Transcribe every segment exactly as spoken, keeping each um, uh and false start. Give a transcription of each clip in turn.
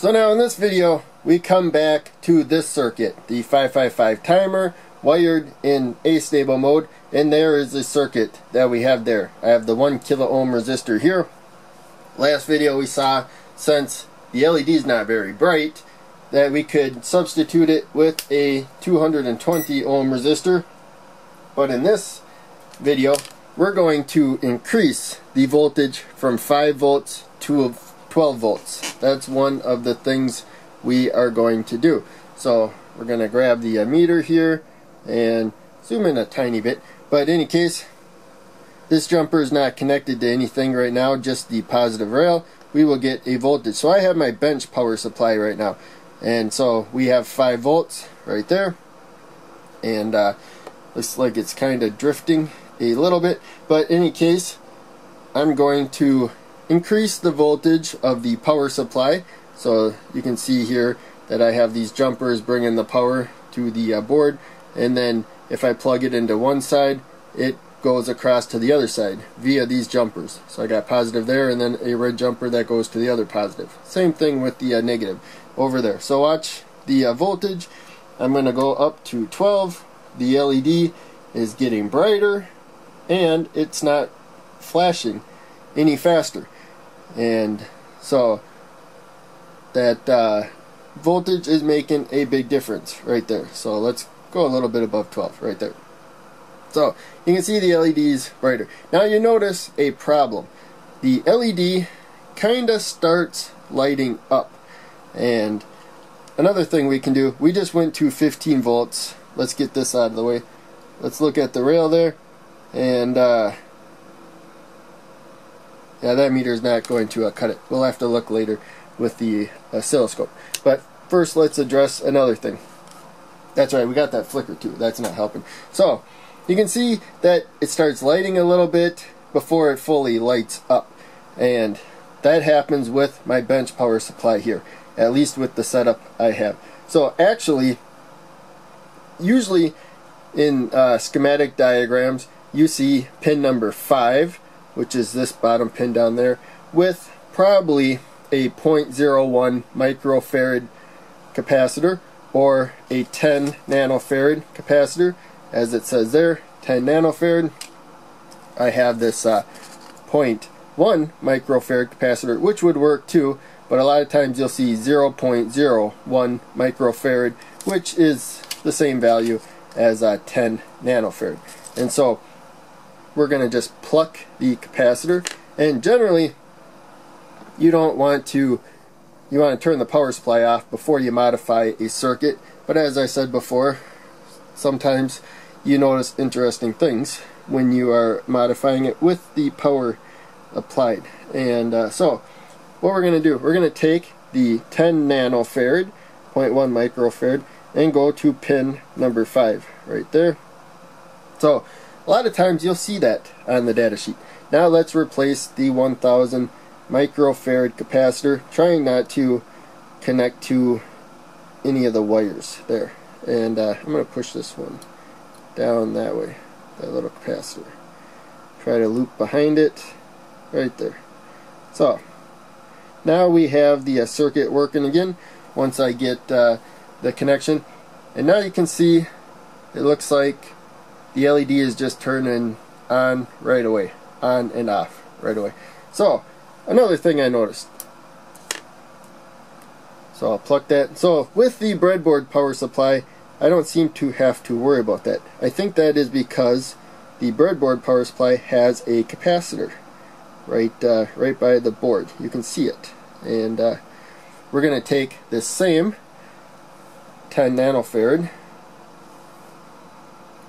So now in this video, we come back to this circuit, the five five five timer wired in A-stable mode, and there is the circuit that we have there. I have the one kilo ohm resistor here. Last video we saw, since the L E D is not very bright, that we could substitute it with a two hundred twenty ohm resistor. But in this video, we're going to increase the voltage from five volts to twelve volts. That's one of the things we are going to do. So we're going to grab the meter here and zoom in a tiny bit. But in any case, this jumper is not connected to anything right now, just the positive rail. We will get a voltage. So I have my bench power supply right now. And so we have five volts right there. And uh, looks like it's kind of drifting a little bit. But in any case, I'm going to increase the voltage of the power supply. So you can see here that I have these jumpers bringing the power to the uh, board. And then if I plug it into one side, it goes across to the other side via these jumpers. So I got positive there, and then a red jumper that goes to the other positive. Same thing with the uh, negative over there. So watch the uh, voltage. I'm going to go up to twelve. The L E D is getting brighter, and it's not flashing any faster. And so that uh, voltage is making a big difference right there. So let's go a little bit above twelve right there. So you can see the L E D's brighter. Now you notice a problem. The L E D kind of starts lighting up. And another thing we can do, we just went to fifteen volts. Let's get this out of the way. Let's look at the rail there. And uh, yeah, that meter is not going to uh, cut it. We'll have to look later with the oscilloscope. But first let's address another thing. That's right, we got that flicker too. That's not helping. So you can see that it starts lighting a little bit before it fully lights up. And that happens with my bench power supply here, at least with the setup I have. So actually, usually in uh, schematic diagrams, you see pin number five, which is this bottom pin down there, with probably a zero point zero one microfarad capacitor or a ten nanofarad capacitor. As it says there, ten nanofarad. I have this uh, zero point one microfarad capacitor, which would work too, but a lot of times you'll see zero point zero one microfarad, which is the same value as uh, ten nanofarad. And so we're going to just pluck the capacitor, and generally you don't want to you want to turn the power supply off before you modify a circuit. But as I said before, sometimes you notice interesting things when you are modifying it with the power applied. And uh, so what we're going to do, we're going to take the ten nanofarad, zero point one microfarad, and go to pin number five right there. So a lot of times you'll see that on the data sheet. Now let's replace the one thousand microfarad capacitor, trying not to connect to any of the wires there. And uh, I'm going to push this one down that way, that little capacitor. Try to loop behind it, right there. So now we have the uh, circuit working again once I get uh, the connection. And now you can see it looks like the L E D is just turning on right away, on and off right away. So another thing I noticed. So I'll pluck that. So with the breadboard power supply, I don't seem to have to worry about that. I think that is because the breadboard power supply has a capacitor right uh, right by the board. You can see it. And uh, we're going to take this same ten nanofarad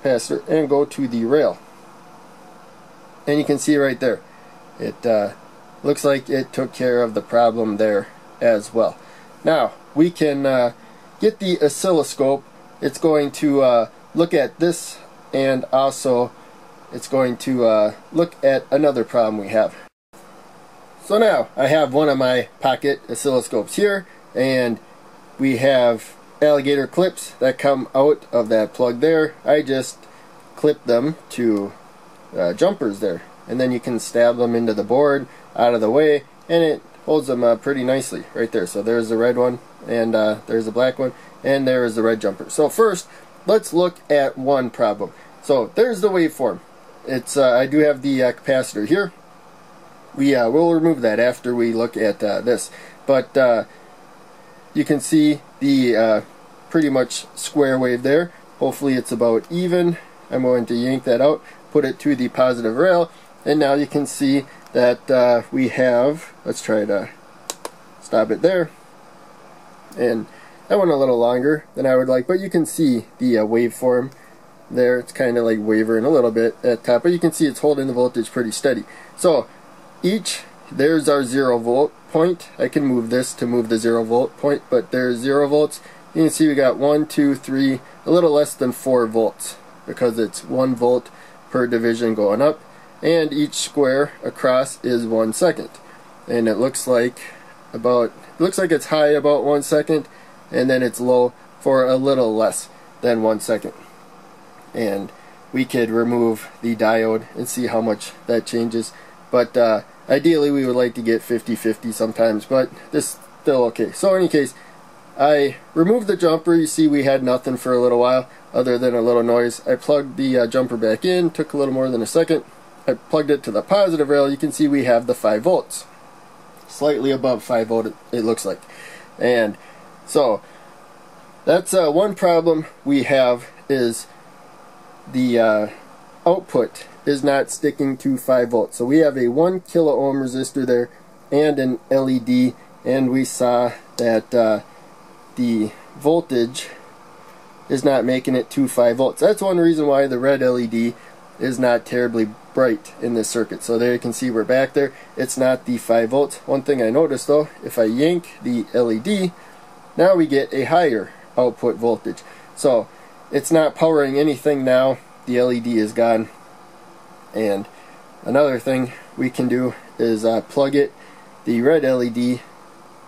capacitor and go to the rail. And you can see right there, it uh, looks like it took care of the problem there as well. Now we can uh, get the oscilloscope. It's going to uh, look at this, and also it's going to uh, look at another problem we have. So now I have one of my pocket oscilloscopes here, and we have alligator clips that come out of that plug there. I just clip them to uh, jumpers there, and then you can stab them into the board out of the way, and it holds them uh, pretty nicely right there. So there's the red one, and uh, there's the black one, and there is the red jumper. So first, let's look at one problem. So there's the waveform. It's uh, I do have the uh, capacitor here. We uh, will remove that after we look at uh, this. But uh, you can see the uh, pretty much square wave there. Hopefully it's about even. I'm going to yank that out, put it to the positive rail, and now you can see that uh, we have, let's try to stop it there, and that went a little longer than I would like, but you can see the uh, waveform there. It's kind of like wavering a little bit at top, but you can see it's holding the voltage pretty steady. So each, there's our zero volt point. I can move this to move the zero volt point, but there's zero volts. You can see we got one, two, three, a little less than four volts because it's one volt per division going up, and each square across is one second. And it looks like about, it looks like it's high about one second, and then it's low for a little less than one second. And we could remove the diode and see how much that changes. But uh, ideally we would like to get fifty fifty sometimes, but this is still okay. So in any case, I removed the jumper. You see we had nothing for a little while other than a little noise. I plugged the uh, jumper back in, took a little more than a second. I plugged it to the positive rail. You can see we have the five volts. Slightly above five volt it, it looks like. And so that's uh, one problem we have is the uh, output is not sticking to five volts. So we have a one kilo ohm resistor there and an L E D, and we saw that uh, the voltage is not making it to five volts. That's one reason why the red L E D is not terribly bright in this circuit. So there you can see we're back there. It's not the five volts. One thing I noticed though, if I yank the L E D, now we get a higher output voltage. So it's not powering anything now. The L E D is gone. And another thing we can do is uh, plug it, the red L E D,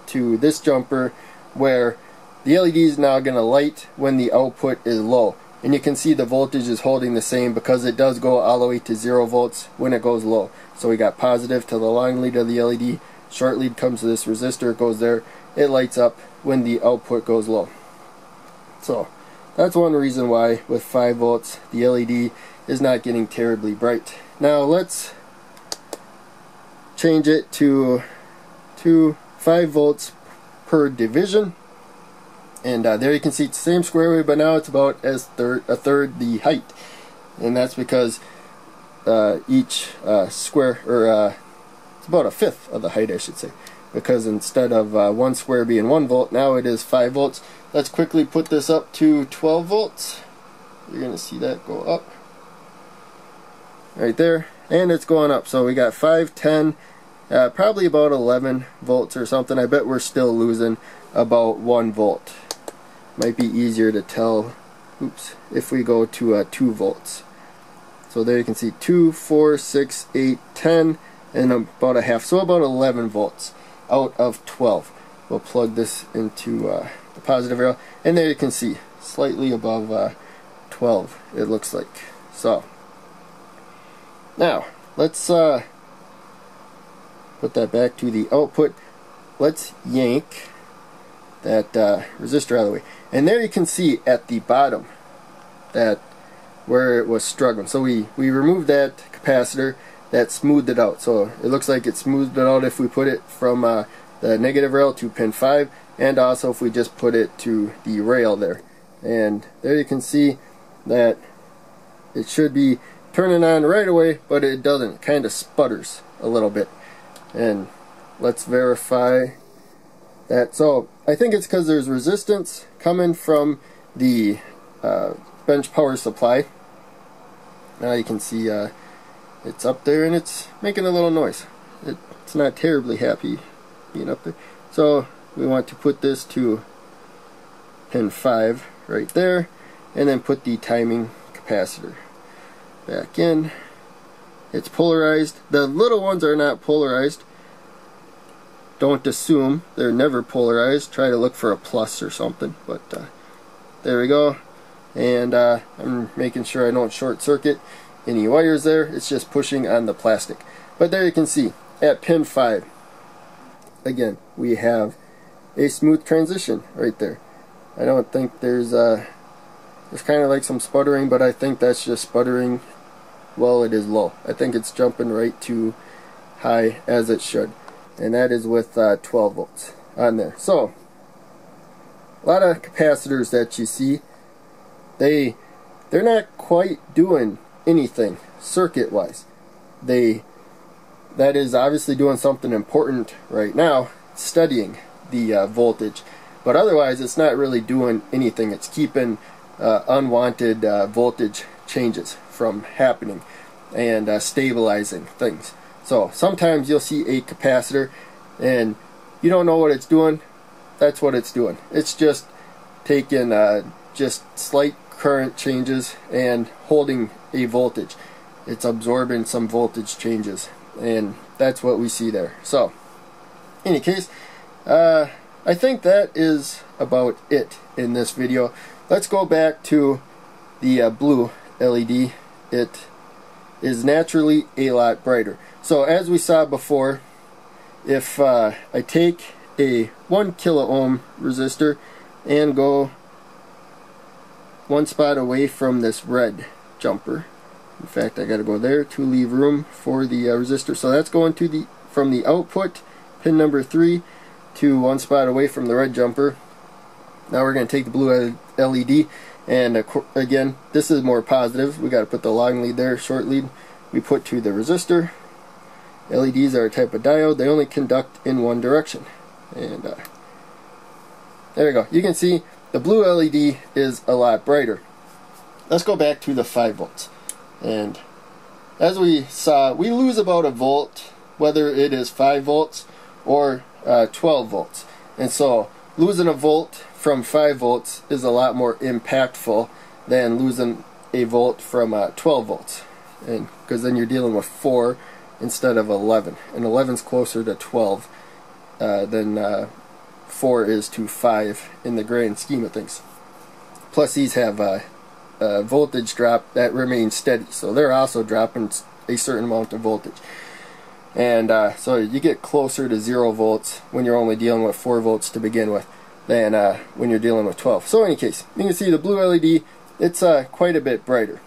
to this jumper where the L E D is now going to light when the output is low. And you can see the voltage is holding the same because it does go all the way to zero volts when it goes low. So we got positive to the long lead of the L E D, short lead comes to this resistor, it goes there, it lights up when the output goes low. So that's one reason why with five volts the L E D is not getting terribly bright. Now let's change it to, to five volts per division. And uh, there you can see it's the same square wave, but now it's about as third, a third the height. And that's because uh, each uh, square, or uh, it's about a fifth of the height I should say. Because instead of uh, one square being one volt, now it is five volts. Let's quickly put this up to twelve volts. You're going to see that go up. Right there. And it's going up. So we got five, ten, uh, probably about eleven volts or something. I bet we're still losing about one volt. Might be easier to tell, oops, if we go to uh, two volts. So there you can see two, four, six, eight, ten, and about a half, so about eleven volts out of twelve. We'll plug this into uh, the positive rail, and there you can see, slightly above uh, twelve, it looks like. So, now, let's uh, put that back to the output. Let's yank that uh, resistor out of the way. And there you can see at the bottom that where it was struggling. So we, we removed that capacitor, that smoothed it out. So it looks like it smoothed it out if we put it from uh, the negative rail to pin five, and also if we just put it to the rail there. And there you can see that it should be turning on right away, but it doesn't. It kind of sputters a little bit. And let's verify that. So I think it's because there's resistance coming from the uh, bench power supply. Now you can see uh, it's up there and it's making a little noise. It, it's not terribly happy being up there. So we want to put this to pin five right there, and then put the timing capacitor back in. It's polarized. The little ones are not polarized. Don't assume. They're never polarized. Try to look for a plus or something. But uh, there we go. And uh, I'm making sure I don't short circuit any wires there. It's just pushing on the plastic. But there you can see at pin five again, we have a smooth transition right there. I don't think there's uh, there's kind of like some sputtering, but I think that's just sputtering while it is low. I think it's jumping right to high as it should, and that is with uh, twelve volts on there. So a lot of capacitors that you see, they they're not quite doing anything circuit wise. They that is obviously doing something important right now, studying the uh, voltage, but otherwise it's not really doing anything. It's keeping uh, unwanted uh, voltage changes from happening and uh, stabilizing things. So sometimes you'll see a capacitor and you don't know what it's doing. That's what it's doing. It's just taking uh, just slight current changes and holding a voltage. It's absorbing some voltage changes, and that's what we see there. So in any case, uh, I think that is about it in this video. Let's go back to the uh, blue L E D. It is naturally a lot brighter. So as we saw before, if uh, I take a one kilo ohm resistor and go one spot away from this red jumper, in fact I gotta go there to leave room for the uh, resistor, so that's going to the from the output pin number three to one spot away from the red jumper. Now we're gonna take the blue L E D, and again, this is more positive. We got to put the long lead there, short lead we put to the resistor. L E Ds are a type of diode. They only conduct in one direction, and uh, there we go. You can see the blue L E D is a lot brighter. Let's go back to the five volts, and as we saw, we lose about a volt whether it is five volts or uh, twelve volts, and so losing a volt from five volts is a lot more impactful than losing a volt from uh, twelve volts, and because then you're dealing with four instead of eleven, and eleven is closer to twelve uh, than uh, four is to five in the grand scheme of things. Plus these have a, a voltage drop that remains steady, so they're also dropping a certain amount of voltage, and uh, so you get closer to zero volts when you're only dealing with four volts to begin with than uh, when you're dealing with twelve. So in any case, you can see the blue L E D, it's uh, quite a bit brighter,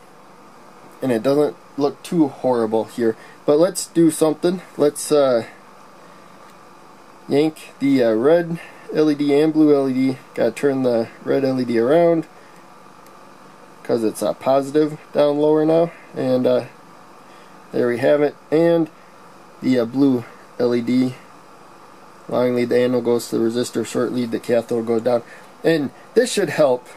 and it doesn't look too horrible here. But let's do something. Let's uh, yank the uh, red L E D and blue L E D. Gotta turn the red L E D around because it's uh, positive down lower now, and uh, there we have it. And the uh, blue L E D, long lead, the anode goes to the resistor, short lead, the cathode goes down. And this should help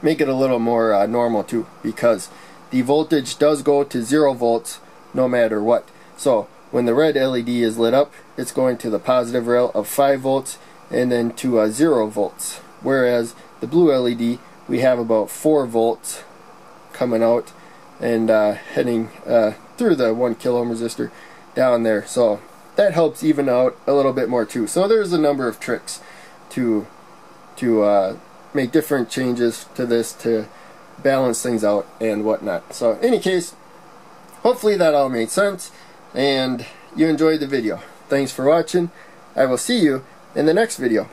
make it a little more uh, normal too, because the voltage does go to zero volts no matter what. So when the red L E D is lit up, it's going to the positive rail of five volts and then to uh, zero volts. Whereas the blue L E D, we have about four volts coming out and uh, heading uh, through the one kilo ohm resistor down there. So that helps even out a little bit more too. So there's a number of tricks to to uh, make different changes to this to balance things out and whatnot. So in any case, hopefully that all made sense and you enjoyed the video. Thanks for watching. I will see you in the next video.